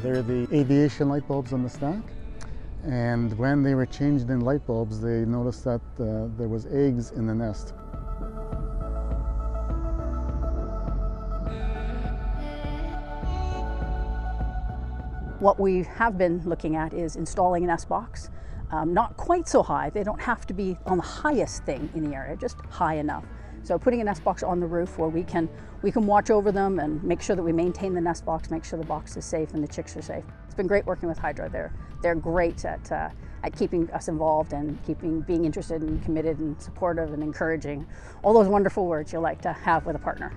So they're the aviation light bulbs on the stack. And when they were changed in light bulbs, they noticed that there was eggs in the nest. What we have been looking at is installing a nest box, not quite so high. They don't have to be on the highest thing in the area, just high enough. So putting a nest box on the roof where we can watch over them and make sure that we maintain the nest box, make sure the box is safe and the chicks are safe. It's been great working with Hydro. They're great at keeping us involved and being interested and committed and supportive and encouraging. All those wonderful words you like to have with a partner.